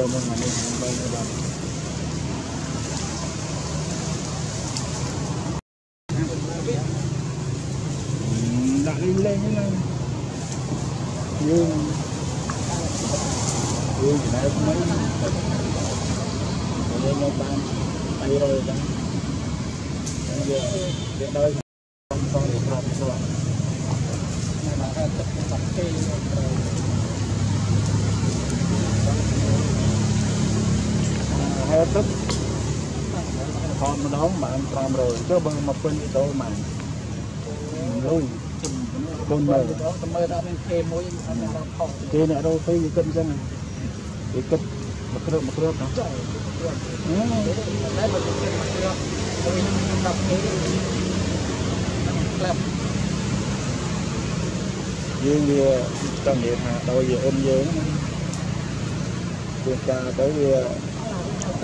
Chia cho